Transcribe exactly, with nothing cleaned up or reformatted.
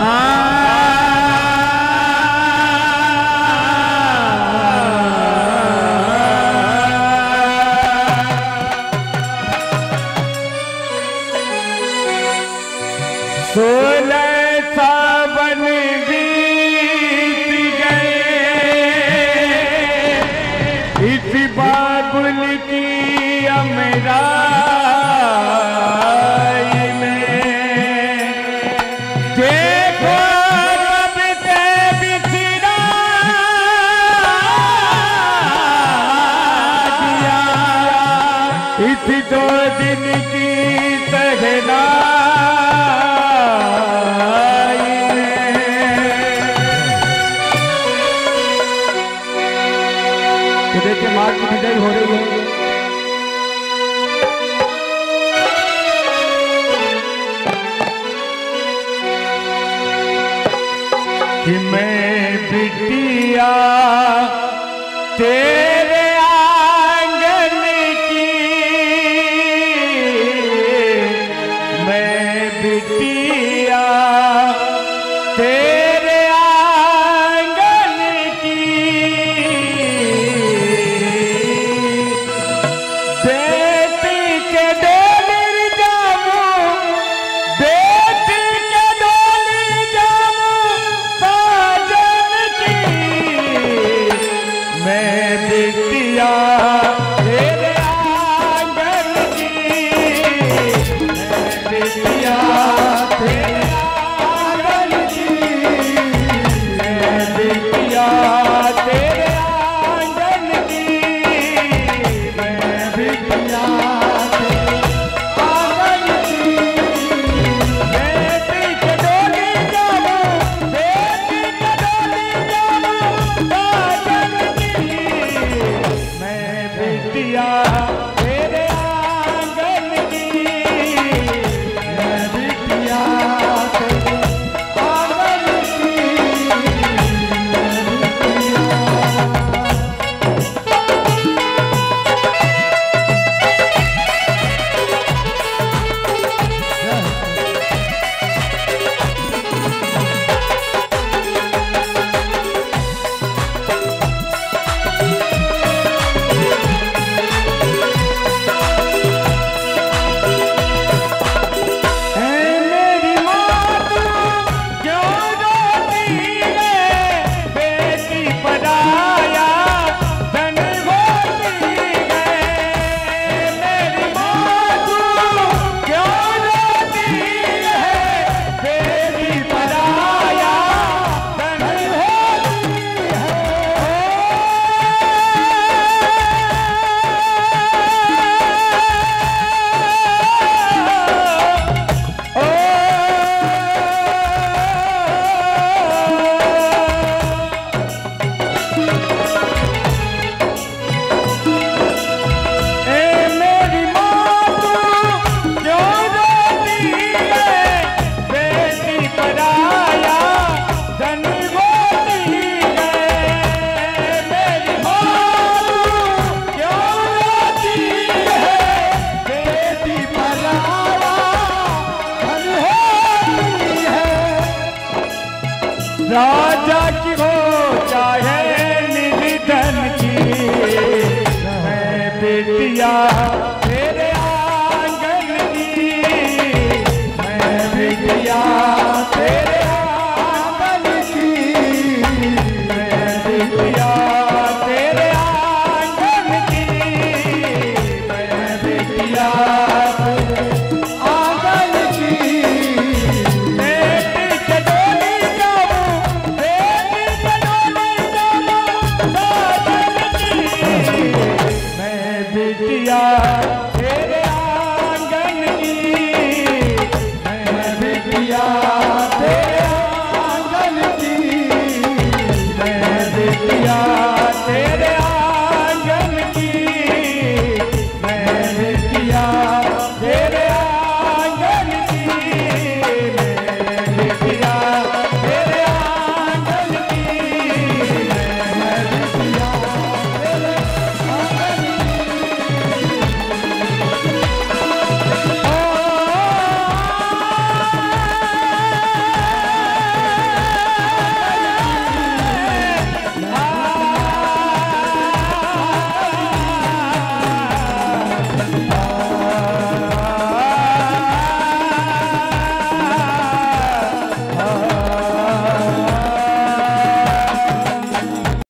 बेटिया